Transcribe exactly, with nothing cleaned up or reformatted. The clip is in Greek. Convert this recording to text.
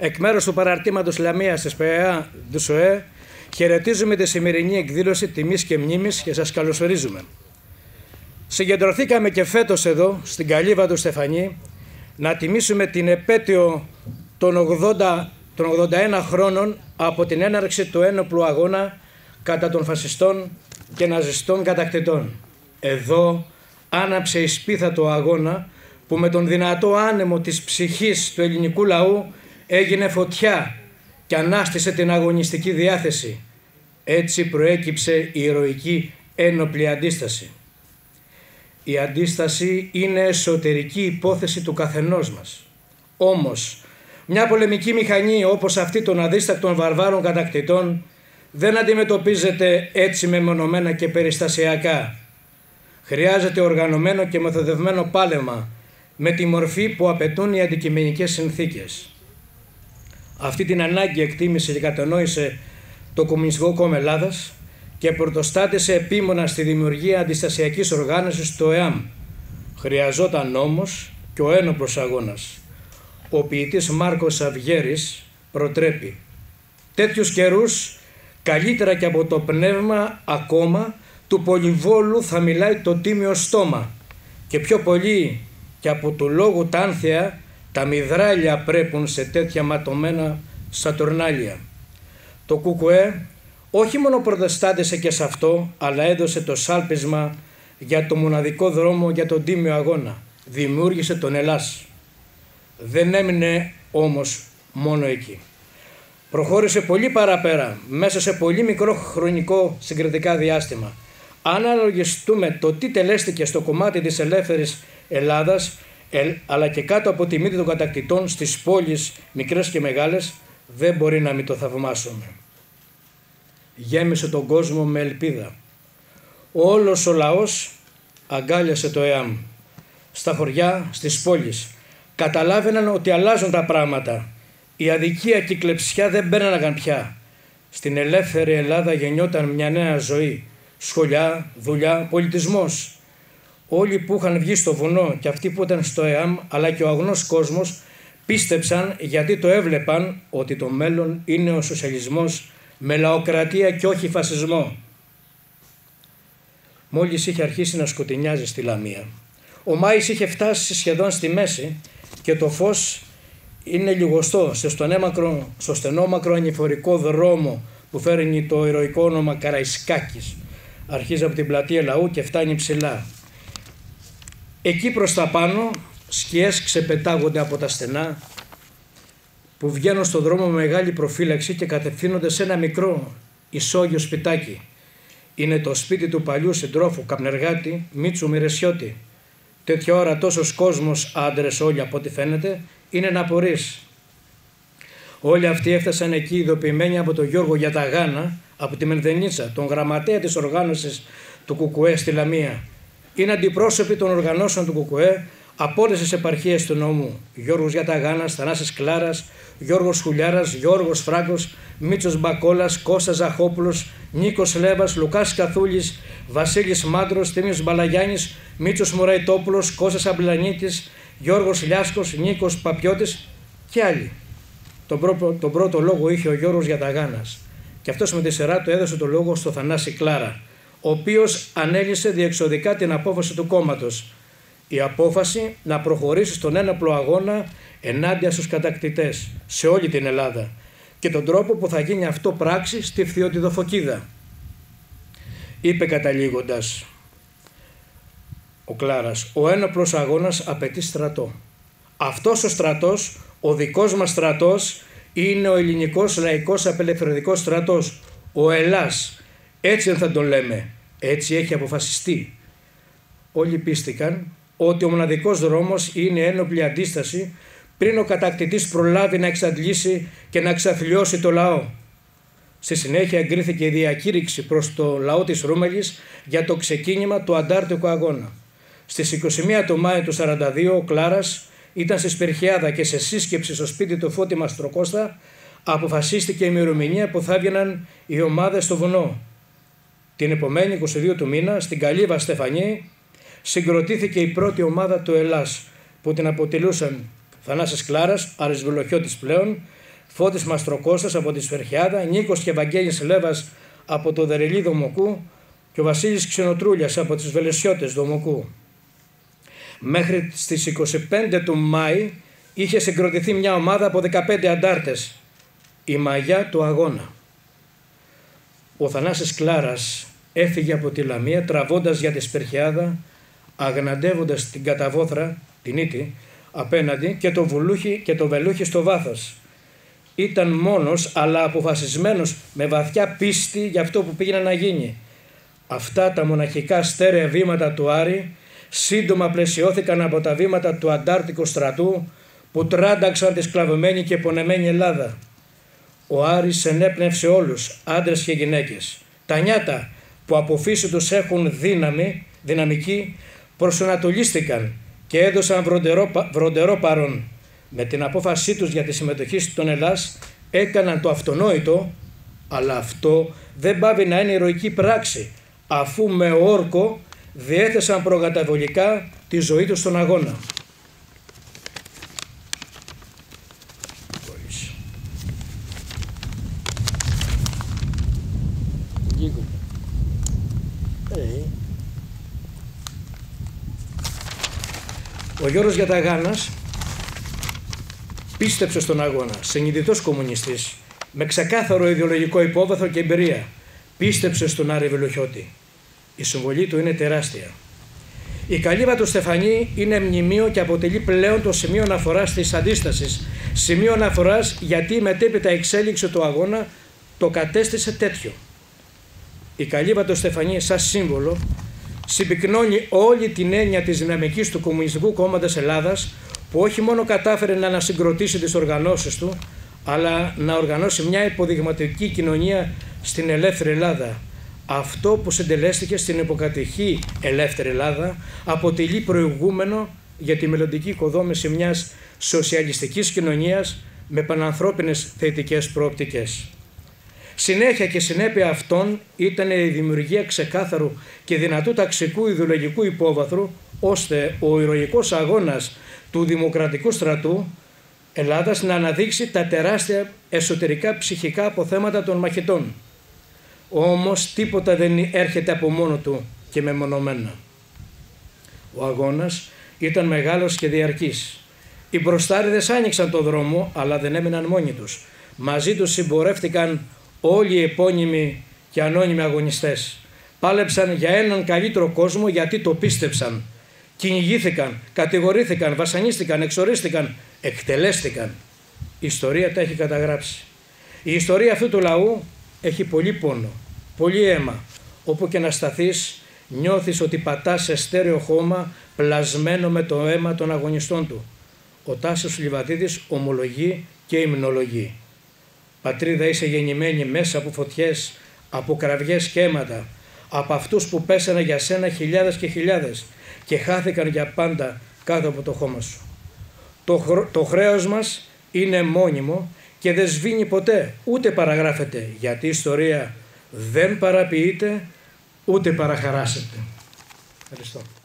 Εκ μέρους του παραρτήματος Λαμίας της ΠΕΑ του ΣΟΕ, χαιρετίζουμε τη σημερινή εκδήλωση τιμής και μνήμης και σας καλωσορίζουμε. Συγκεντρωθήκαμε και φέτος εδώ, στην Καλύβα του Στεφανή, να τιμήσουμε την επέτειο των, ογδόντα, των ογδόντα ένα χρόνων από την έναρξη του ένοπλου αγώνα κατά των φασιστών και ναζιστών κατακτητών. Εδώ άναψε η σπίθα του αγώνα που με τον δυνατό άνεμο της ψυχής του ελληνικού λαού έγινε φωτιά και ανάστησε την αγωνιστική διάθεση. Έτσι προέκυψε η ηρωική ένοπλη αντίσταση. Η αντίσταση είναι εσωτερική υπόθεση του καθενός μας. Όμως, μια πολεμική μηχανή όπως αυτή των αδίστακτων βαρβάρων κατακτητών δεν αντιμετωπίζεται έτσι μεμονωμένα και περιστασιακά. Χρειάζεται οργανωμένο και μεθοδευμένο πάλεμα με τη μορφή που απαιτούν οι αντικειμενικές συνθήκες. Αυτή την ανάγκη εκτίμησε και κατανόησε το Κομμουνιστικό Κόμμα Ελλάδας και πρωτοστάτησε επίμονα στη δημιουργία αντιστασιακής οργάνωσης στο ΕΑΜ. Χρειαζόταν όμως και ο ένοπλος αγώνας. Ο ποιητής Μάρκος Αβγέρης προτρέπει: «Τέτοιους καιρούς, καλύτερα και από το πνεύμα ακόμα του πολυβόλου θα μιλάει το τίμιο στόμα και πιο πολύ και από του λόγου τα άνθια τα μυδράλια πρέπουν σε τέτοια ματωμένα σατουρνάλια». Το ΚΚΕ όχι μόνο προτεστάτησε και σε αυτό, αλλά έδωσε το σάλπισμα για το μοναδικό δρόμο για τον τίμιο αγώνα. Δημιούργησε τον Ελλάς. Δεν έμεινε όμως μόνο εκεί. Προχώρησε πολύ παραπέρα, μέσα σε πολύ μικρό χρονικό συγκριτικά διάστημα. Αν αναλογιστούμε το τι τελέστηκε στο κομμάτι της ελεύθερης Ελλάδας, αλλά και κάτω από τη μύτη των κατακτητών στις πόλεις, μικρές και μεγάλες, δεν μπορεί να μην το θαυμάσουμε. Γέμισε τον κόσμο με ελπίδα. Όλος ο λαός αγκάλιασε το ΕΑΜ. Στα χωριά, στις πόλεις. Καταλάβαιναν ότι αλλάζουν τα πράγματα. Η αδικία και η κλεψιά δεν μπαίναναν πια. Στην ελεύθερη Ελλάδα γεννιόταν μια νέα ζωή. Σχολιά, δουλειά, πολιτισμός. Όλοι που είχαν βγει στο βουνό και αυτοί που ήταν στο ΕΑΜ, αλλά και ο αγνός κόσμος, πίστεψαν γιατί το έβλεπαν ότι το μέλλον είναι ο σοσιαλισμός με λαοκρατία και όχι φασισμό. Μόλις είχε αρχίσει να σκοτεινιάζει στη Λαμία, ο Μάης είχε φτάσει σχεδόν στη μέση και το φως είναι λιγοστό σε στονέμακρο, στο στενόμακρο ανηφορικό δρόμο που φέρνει το ηρωικό όνομα Καραϊσκάκης. Αρχίζει από την πλατεία Λαού και φτάνει ψηλά. Εκεί προς τα πάνω σκιές ξεπετάγονται από τα στενά που βγαίνουν στον δρόμο με μεγάλη προφύλαξη και κατευθύνονται σε ένα μικρό ισόγειο σπιτάκι. Είναι το σπίτι του παλιού συντρόφου καπνεργάτη Μίτσου Μηρεσιώτη. Τέτοια ώρα τόσος κόσμος, άντρες όλοι από ό,τι φαίνεται, είναι να απορείς. Όλοι αυτοί έφτασαν εκεί ειδοποιημένοι από τον Γιώργο Γιαταγάνα, από τη Μενδενίτσα, τον γραμματέα της οργάνωσης του ΚΚΕ στη Λαμία. Είναι αντιπρόσωποι των οργανώσεων του ΚΚΕ από όλες τις επαρχίες του νομού. Γιώργος Γιαταγάνας, Θανάσης Κλάρας, Γιώργος Χουλιάρας, Γιώργος Φράκος, Μίτσος Μπακόλας, Κώστας Ζαχόπουλος, Νίκος Λέβας, Λουκάς Καθούλης, Βασίλης Μάντρος, Τίμιος Μπαλαγιάννης, Μίτσος Μωραϊτόπουλος, Κώστας Αμπλανίτης, Γιώργος Λιάσκος, Νίκος Παπιώτης και άλλοι. Τον πρώτο, τον πρώτο λόγο είχε ο Γιώργος Γιαταγάνας και αυτός με τη σειρά του έδωσε το λόγο στο Θανάση Κλάρα, ο οποίος ανέλησε διεξοδικά την απόφαση του κόμματος. Η απόφαση να προχωρήσει στον ένοπλο αγώνα ενάντια στους κατακτητές σε όλη την Ελλάδα και τον τρόπο που θα γίνει αυτό πράξη στη Φθιώτιδο Φωκίδα. Είπε καταλήγοντας ο Κλάρας: «Ο ένοπλος αγώνας απαιτεί στρατό. Αυτός ο στρατός, ο δικός μας στρατός, είναι ο ελληνικός λαϊκός απελευθερωτικός στρατός, ο Ελλάς. Έτσι δεν θα τον λέμε, έτσι έχει αποφασιστεί». Όλοι πίστηκαν ότι ο μοναδικός δρόμος είναι ένοπλη αντίσταση πριν ο κατακτητής προλάβει να εξαντλήσει και να εξαθλιώσει το λαό. Στη συνέχεια εγκρίθηκε η διακήρυξη προς το λαό της Ρούμελης για το ξεκίνημα του αντάρτικου αγώνα. Στις εικοστή πρώτη του Μάη του σαράντα δύο ο Κλάρας ήταν στη Σπερχειάδα και σε σύσκεψη στο σπίτι του Φώτη Μαστροκώστα αποφασίστηκε η ημερομηνία που θα έβγαιναν οι ομάδες στο βουνό. Την επομένη εικοστή δεύτερη του μήνα στην Καλύβα Στεφανή συγκροτήθηκε η πρώτη ομάδα του Ελλάς που την αποτελούσαν Θανάσης Κλάρας, αρισβολοχιώτης πλέον, Φώτης Μαστροκώστας από τη Σπερχειάδα, Νίκος και Ευαγγέλης Λέβας από το Δερυλί Δομοκού και ο Βασίλης Ξενοτρούλιας από τις Βελεσιώτες Δομοκού. Μέχρι στις εικοστή πέμπτη του Μάη είχε συγκροτηθεί μια ομάδα από δεκαπέντε αντάρτες, η μαγιά του αγώνα. Ο Θανάσης Κλάρας έφυγε από τη Λαμία τραβώντας για τη Σπερχειάδα, αγναντεύοντας την καταβόθρα, την ύτη, απέναντι και το βουλούχι και το βελούχι στο βάθος. Ήταν μόνος αλλά αποφασισμένος με βαθιά πίστη για αυτό που πήγαινε να γίνει. Αυτά τα μοναχικά στέρεα βήματα του Άρη σύντομα πλαισιώθηκαν από τα βήματα του αντάρτικου στρατού που τράνταξαν τη σκλαβωμένη και πονεμένη Ελλάδα. Ο Άρης ενέπνευσε όλους, άντρες και γυναίκες. Τα νιάτα που από φύση τους έχουν δύναμη, δυναμική, προσανατολίστηκαν και έδωσαν βροντερό, βροντερό παρόν. Με την απόφασή τους για τη συμμετοχή στον Ελλάς έκαναν το αυτονόητο, αλλά αυτό δεν πάβει να είναι ηρωική πράξη, αφού με όρκο διέθεσαν προκαταβολικά τη ζωή τους στον αγώνα. Ο Γιώργος Γιαταγάνας πίστεψε στον αγώνα, συνειδητός κομμουνιστής, με ξεκάθαρο ιδεολογικό υπόβαθρο και εμπειρία. Πίστεψε στον Άρη Βελουχιώτη. Η συμβολή του είναι τεράστια. Η Καλύβα του Στεφανή είναι μνημείο και αποτελεί πλέον το σημείο αναφοράς της αντίστασης. Σημείο αναφοράς γιατί η μετέπειτα εξέλιξη του αγώνα το κατέστησε τέτοιο. Η Καλύβα του Στεφανή, σαν σύμβολο, συμπυκνώνει όλη την έννοια της δυναμικής του Κομμουνιστικού Κόμματος Ελλάδας, που όχι μόνο κατάφερε να ανασυγκροτήσει τις οργανώσεις του, αλλά να οργανώσει μια υποδειγματική κοινωνία στην ελεύθερη Ελλάδα. Αυτό που συντελέστηκε στην υποκατεχή ελεύθερη Ελλάδα αποτελεί προηγούμενο για τη μελλοντική οικοδόμηση μιας σοσιαλιστικής κοινωνίας με πανανθρώπινες θετικές προοπτικές. Συνέχεια και συνέπεια αυτών ήταν η δημιουργία ξεκάθαρου και δυνατού ταξικού ιδεολογικού υπόβαθρου, ώστε ο ηρωικός αγώνας του Δημοκρατικού Στρατού Ελλάδας να αναδείξει τα τεράστια εσωτερικά ψυχικά αποθέματα των μαχητών. Όμως τίποτα δεν έρχεται από μόνο του και μεμονωμένα. Ο αγώνας ήταν μεγάλος και διαρκής. Οι μπροστάριδες άνοιξαν το δρόμο, αλλά δεν έμειναν μόνοι τους. Μαζί τους συμπορεύτηκαν όλοι οι επώνυμοι και ανώνυμοι αγωνιστές. Πάλεψαν για έναν καλύτερο κόσμο γιατί το πίστεψαν. Κυνηγήθηκαν, κατηγορήθηκαν, βασανίστηκαν, εξορίστηκαν, εκτελέστηκαν. Η ιστορία τα έχει καταγράψει. Η ιστορία αυτού του λαού έχει πολύ πόνο, πολύ αίμα. Όπου και να σταθείς, νιώθεις ότι πατάς σε στέρεο χώμα πλασμένο με το αίμα των αγωνιστών του. Ο Τάσος Λιβαδίδης ομολογεί και υμνολογεί. Πατρίδα, είσαι γεννημένη μέσα από φωτιές, από κραυγές και αίματα, από αυτούς που πέσανε για σένα χιλιάδες και χιλιάδες και χάθηκαν για πάντα κάτω από το χώμα σου. Το, το χρέος μας είναι μόνιμο και δεν σβήνει ποτέ, ούτε παραγράφεται, γιατί η ιστορία δεν παραποιείται, ούτε παραχαράσεται. Ευχαριστώ.